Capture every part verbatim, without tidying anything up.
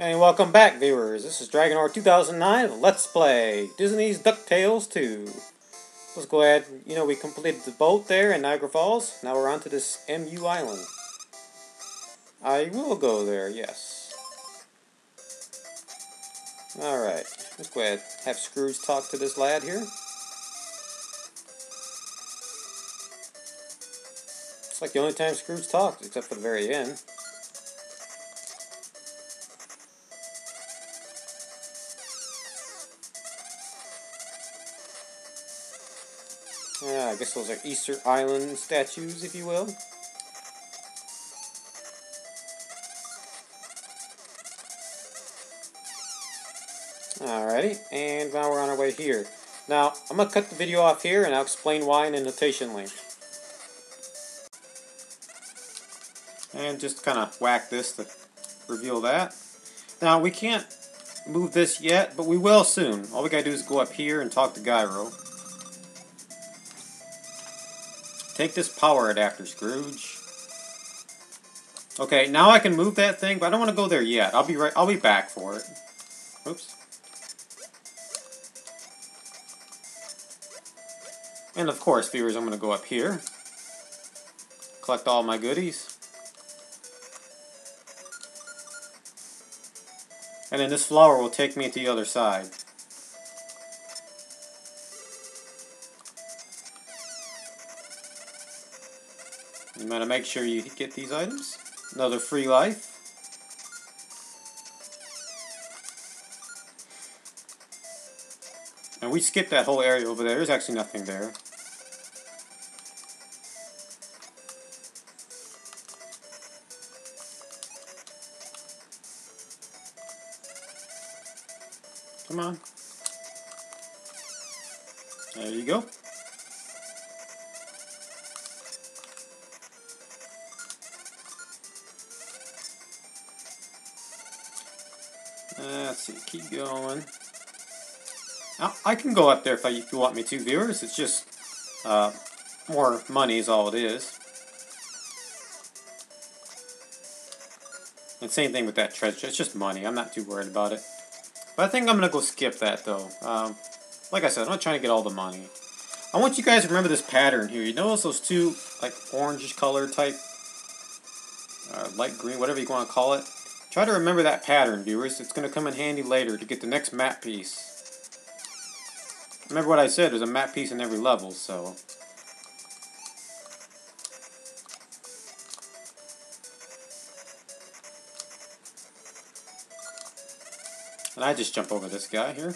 And welcome back, viewers. This is Dragonore two thousand nine. Let's play Disney's DuckTales two. Let's go ahead. You know, we completed the boat there in Niagara Falls. Now we're on to this M U Island. I will go there, yes. Alright. Let's go ahead and have Scrooge talk to this lad here. It's like the only time Scrooge talks, except for the very end. Yeah, I guess those are Easter Island statues, if you will. Alrighty, and now we're on our way here. Now, I'm going to cut the video off here, and I'll explain why in the annotation link. And just kind of whack this to reveal that. Now, we can't move this yet, but we will soon. All we got to do is go up here and talk to Gyro. Take this power adapter, Scrooge. Okay, now I can move that thing, but I don't want to go there yet. I'll be right. I'll be back for it. Oops. And of course, viewers, I'm going to go up here. Collect all my goodies. And then this flower will take me to the other side. You gotta make sure you get these items. Another free life. And we skipped that whole area over there. There's actually nothing there. Come on. There you go. Uh, let's see, keep going. Now, I can go up there if, I, if you want me to, viewers. It's just uh, more money is all it is. And same thing with that treasure. It's just money. I'm not too worried about it. But I think I'm going to go skip that, though. Um, like I said, I'm not trying to get all the money. I want you guys to remember this pattern here. You notice those two, like, orangish color type, uh, light green, whatever you want to call it. Try to remember that pattern, viewers. It's going to come in handy later to get the next map piece. Remember what I said, there's a map piece in every level, so... And I just jump over this guy here.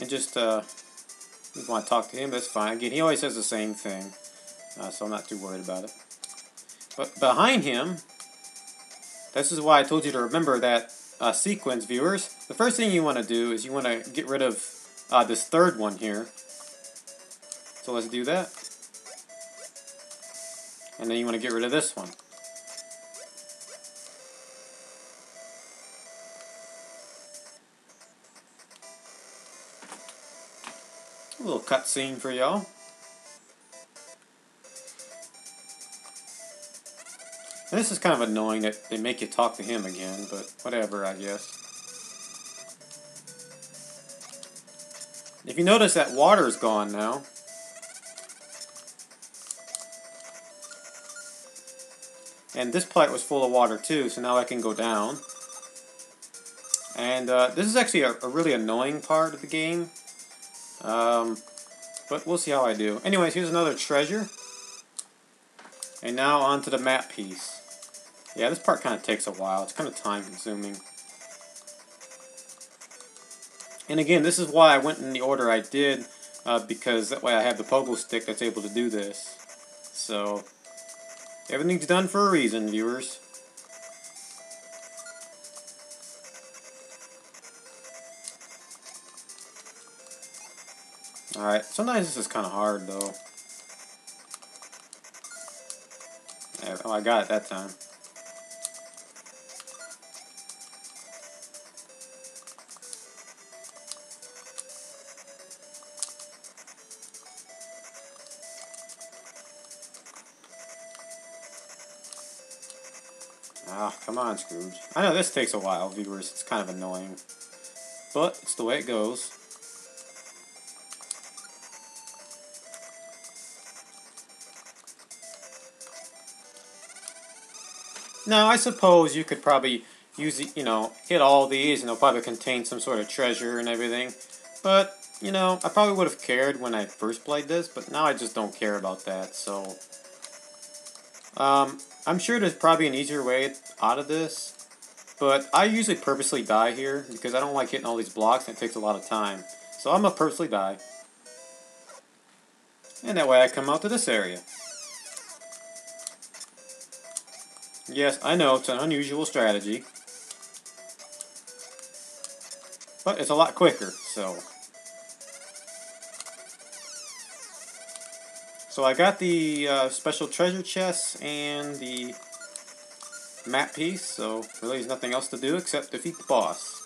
And just, uh... if you want to talk to him, that's fine. Again, he always says the same thing, uh, so I'm not too worried about it. But behind him, this is why I told you to remember that uh, sequence, viewers. The first thing you want to do is you want to get rid of uh, this third one here. So let's do that. And then you want to get rid of this one. A little cutscene for y'all. This is kind of annoying that they make you talk to him again, but whatever, I guess. If you notice, that water's gone now. And this part was full of water too, so now I can go down. And uh, this is actually a, a really annoying part of the game. Um, but we'll see how I do. Anyways, here's another treasure. And now on to the map piece. Yeah, this part kind of takes a while. It's kind of time consuming. And again, this is why I went in the order I did, uh, because that way I have the pogo stick that's able to do this. So, everything's done for a reason, viewers. Alright, sometimes this is kind of hard, though. There, oh, I got it that time. Ah, come on, Scrooge. I know this takes a while, viewers. It's kind of annoying. But it's the way it goes. Now, I suppose you could probably use, the, you know, hit all these, and they'll probably contain some sort of treasure and everything. But, you know, I probably would have cared when I first played this, but now I just don't care about that, so... Um, I'm sure there's probably an easier way out of this, but I usually purposely die here, because I don't like hitting all these blocks, and it takes a lot of time. So I'm gonna purposely die. And that way I come out to this area. Yes, I know, it's an unusual strategy. But it's a lot quicker, so... So I got the uh, special treasure chests and the map piece, so really there's nothing else to do except defeat the boss.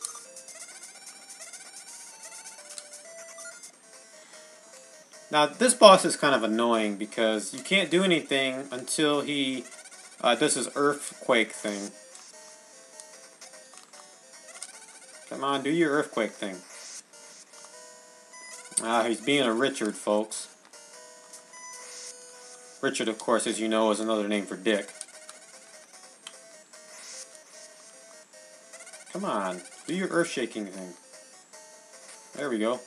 Now this boss is kind of annoying because you can't do anything until he... Uh, this is earthquake thing. Come on, do your earthquake thing. Ah, he's being a Richard, folks. Richard, of course, as you know, is another name for Dick. Come on, do your earth-shaking thing. There we go.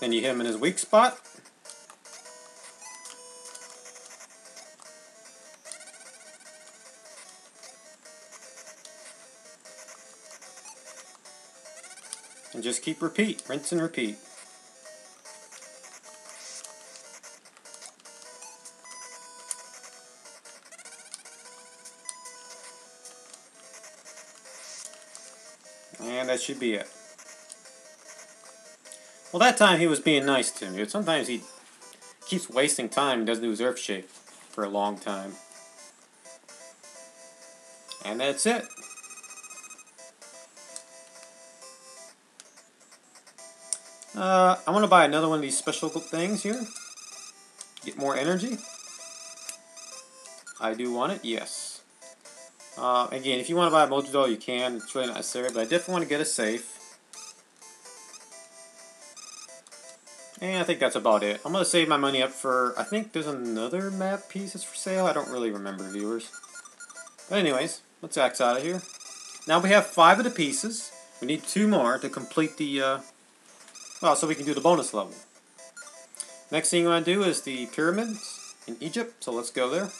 Then you hit him in his weak spot. And just keep repeat, rinse and repeat. And that should be it. Well, that time he was being nice to me. Sometimes he keeps wasting time and doesn't do his earth shape for a long time. And that's it. Uh, I want to buy another one of these special things here. Get more energy. I do want it, yes. Uh, again, if you want to buy a multi doll, you can. It's really not necessary, but I definitely want to get a safe. And I think that's about it. I'm going to save my money up for... I think there's another map piece that's for sale. I don't really remember, viewers. But anyways, let's axe out of here. Now we have five of the pieces. We need two more to complete the... Uh, Well, so we can do the bonus level. Next thing you want to do is the pyramids in Egypt, so let's go there.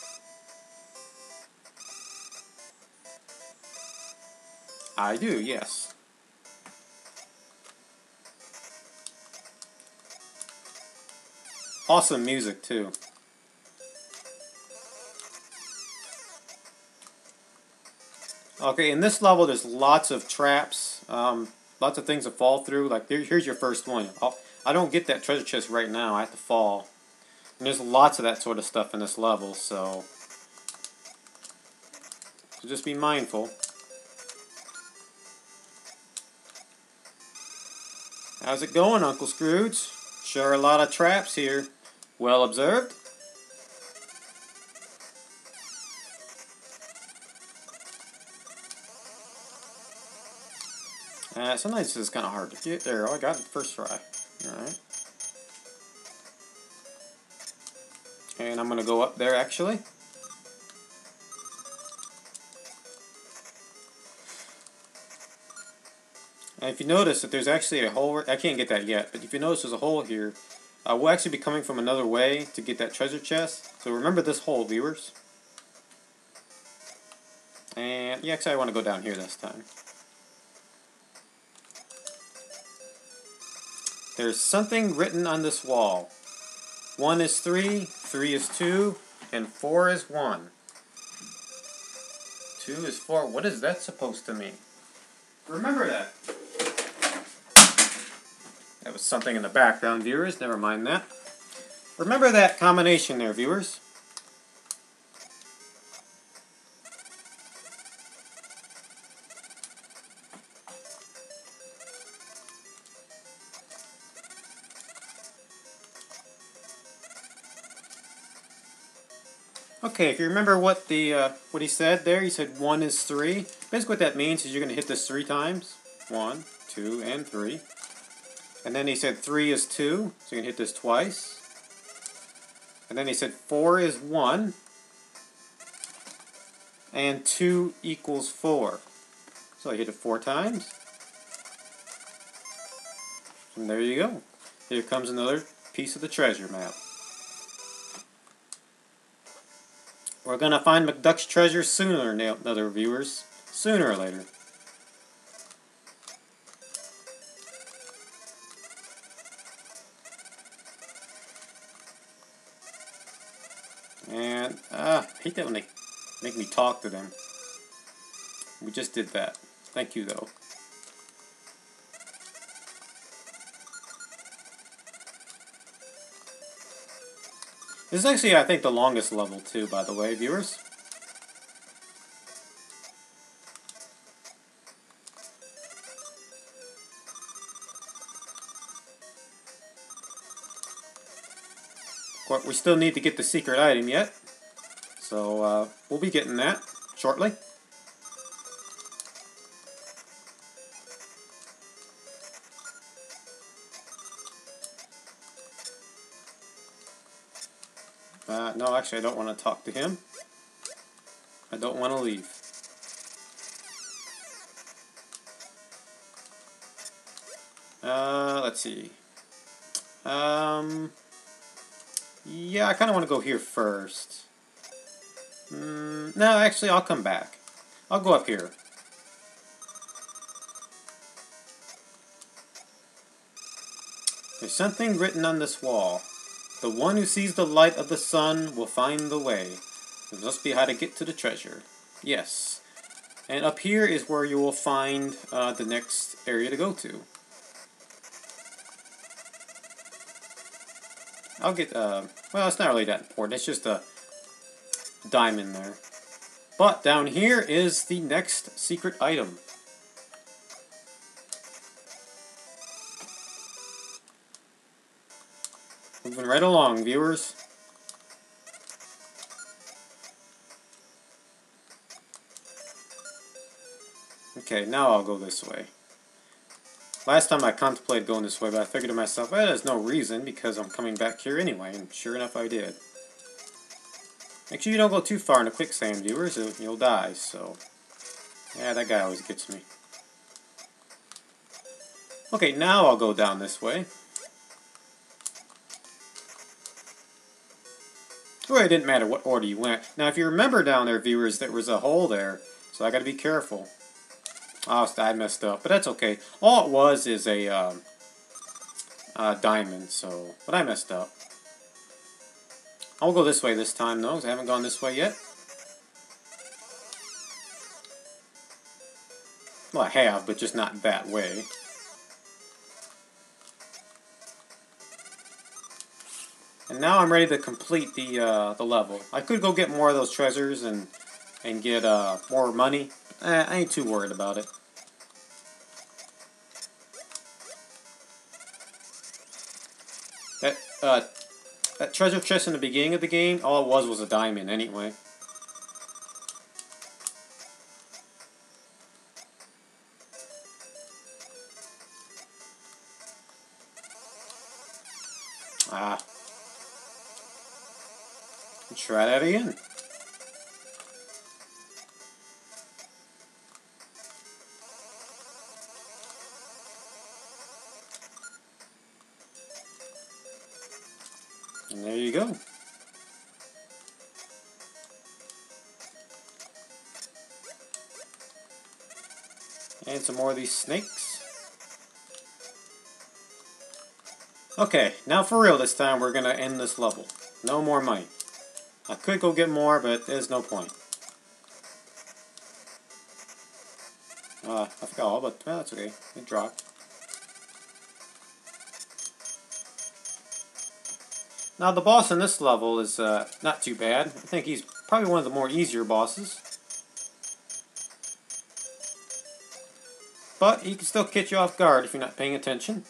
I do, yes. Awesome music, too. Okay, in this level there's lots of traps. Um... Lots of things to fall through. Like, here's your first one. I'll, I don't get that treasure chest right now. I have to fall. And there's lots of that sort of stuff in this level, so... So just be mindful. How's it going, Uncle Scrooge? Sure, a lot of traps here. Well observed. Uh, sometimes it's kind of hard to get there. Oh, I got it first try. Alright. And I'm going to go up there, actually. And if you notice that there's actually a hole... I can't get that yet, but if you notice there's a hole here, uh, we'll actually be coming from another way to get that treasure chest. So remember this hole, viewers. And, yeah, actually I want to go down here this time. There's something written on this wall. One is three, three is two, and four is one. Two is four. What is that supposed to mean? Remember that. That was something in the background, viewers. Never mind that. Remember that combination there, viewers. Okay, if you remember what the uh, what he said there, he said one is three. Basically what that means is you're going to hit this three times. One, two, and three. And then he said three is two, so you can hit this twice. And then he said four is one. And two equals four. So I hit it four times. And there you go. Here comes another piece of the treasure map. We're going to find McDuck's treasure sooner than other viewers, sooner or later. And, ah, I hate that when they make me talk to them. We just did that. Thank you, though. This is actually, I think, the longest level, too, by the way, viewers. Of course, we still need to get the secret item yet, so uh, we'll be getting that shortly. Uh, no, actually, I don't want to talk to him. I don't want to leave. Uh, let's see. Um, yeah, I kind of want to go here first. Mm, no, actually, I'll come back. I'll go up here. There's something written on this wall. The one who sees the light of the sun will find the way. It must be how to get to the treasure. Yes. And up here is where you will find uh, the next area to go to. I'll get, uh, well, it's not really that important. It's just a diamond there. But down here is the next secret item. Moving right along, viewers. Okay, now I'll go this way. Last time I contemplated going this way, but I figured to myself, well, there's no reason because I'm coming back here anyway, and sure enough I did. Make sure you don't go too far into quicksand, viewers, or you'll die, so... yeah, that guy always gets me. Okay, now I'll go down this way. It didn't matter what order you went. Now, if you remember down there, viewers, there was a hole there, so I got to be careful. Oh, I messed up, but that's okay. All it was is a um, uh, diamond, so but I messed up. I'll go this way this time, though, because I haven't gone this way yet. Well, I have, but just not that way. And now I'm ready to complete the uh, the level. I could go get more of those treasures and and get uh, more money. Eh, I ain't too worried about it. That uh, that treasure chest in the beginning of the game, all it was was a diamond anyway. Ah. Let's try that again. And there you go. And some more of these snakes. Okay, now for real this time we're gonna end this level. No more money. I could go get more, but there's no point. Uh, I forgot all, but well, that's okay. It dropped. Now, the boss in this level is uh, not too bad. I think he's probably one of the more easier bosses. But he can still catch you off guard if you're not paying attention.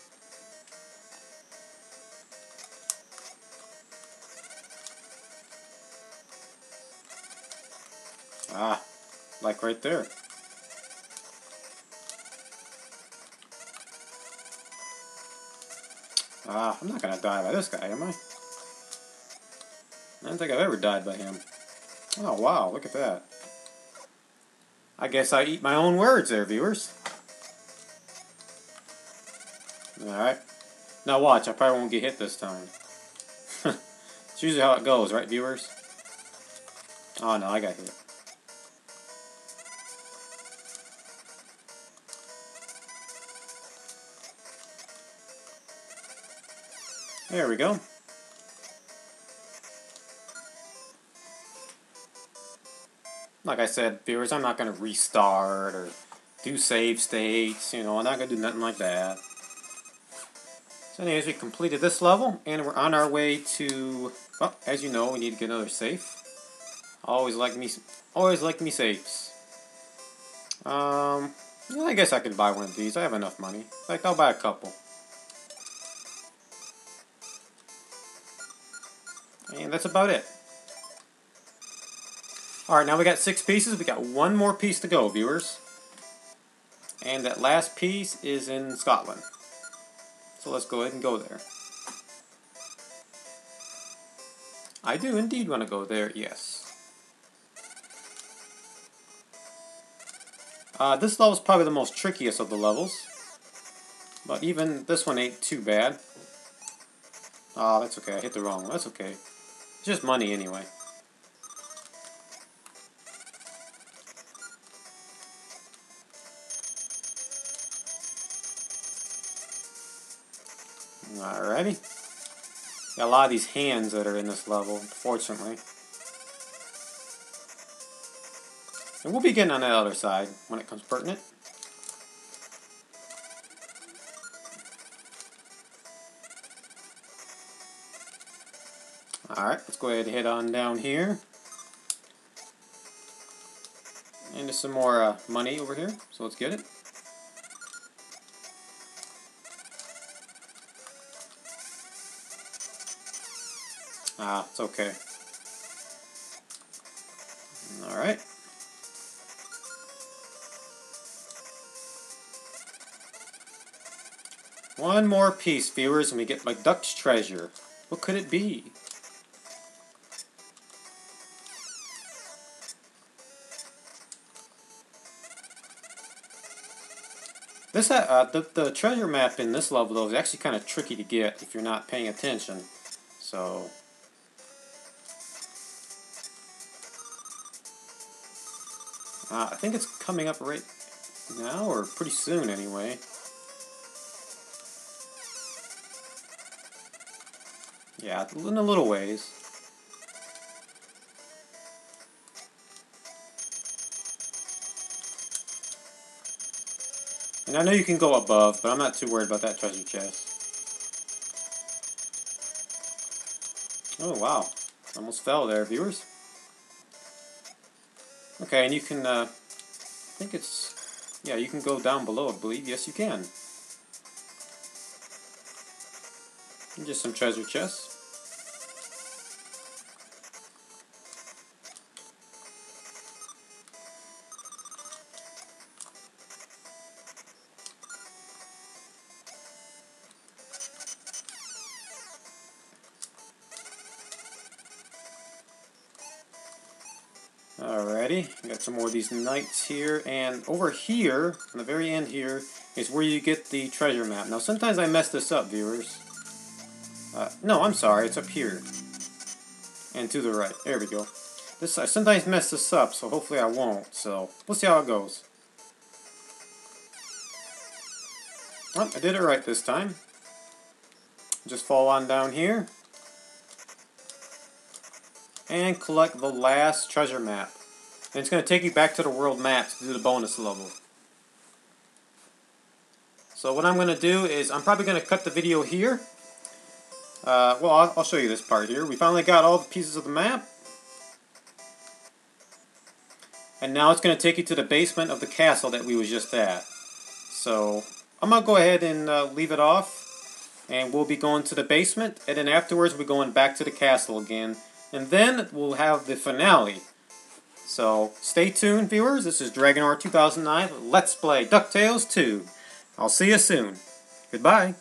Ah, like right there. Ah, I'm not gonna die by this guy, am I? I don't think I've ever died by him. Oh, wow, look at that. I guess I eat my own words there, viewers. Alright. Now watch, I probably won't get hit this time. It's usually how it goes, right, viewers? Oh, no, I got hit. There we go. Like I said, viewers, I'm not going to restart or do save states, you know, I'm not going to do nothing like that. So anyways, we completed this level, and we're on our way to, well, as you know, we need to get another safe. Always like me, always like me safes. Um, yeah, I guess I could buy one of these, I have enough money. In fact, I'll buy a couple. And that's about it. Alright, now we got six pieces. We got one more piece to go, viewers. And that last piece is in Scotland. So let's go ahead and go there. I do indeed want to go there, yes. Uh, this level is probably the most trickiest of the levels. But even this one ain't too bad. Ah, oh, that's okay. I hit the wrong one. That's okay. It's just money anyway. Alrighty. Got a lot of these hands that are in this level, fortunately. And we'll be getting on that other side when it comes pertinent. Alright, let's go ahead and head on down here. And there's some more uh, money over here, so let's get it. Ah, it's okay. Alright. One more piece, viewers, and we get McDuck's treasure. What could it be? This uh, the, the treasure map in this level, though, is actually kind of tricky to get if you're not paying attention. So... Uh, I think it's coming up right now, or pretty soon anyway. Yeah, in a little ways. And I know you can go above, but I'm not too worried about that treasure chest. Oh, wow. Almost fell there, viewers. Okay, and you can, uh, I think it's, yeah, you can go down below, I believe. Yes, you can. And just some treasure chests. Alrighty, we got some more of these knights here, and over here, on the very end here, is where you get the treasure map. Now, sometimes I mess this up, viewers. Uh, no, I'm sorry, it's up here. And to the right, there we go. This I sometimes mess this up, so hopefully I won't, so we'll see how it goes. Oh, I did it right this time. Just fall on down here. And collect the last treasure map. And it's going to take you back to the world map to do the bonus level. So what I'm going to do is, I'm probably going to cut the video here. Uh, well, I'll, I'll show you this part here. We finally got all the pieces of the map. And now it's going to take you to the basement of the castle that we was just at. So, I'm going to go ahead and uh, leave it off. And we'll be going to the basement. And then afterwards, we're going back to the castle again. And then we'll have the finale. So stay tuned, viewers. This is Dragonore two thousand nine. Let's play DuckTales two. I'll see you soon. Goodbye.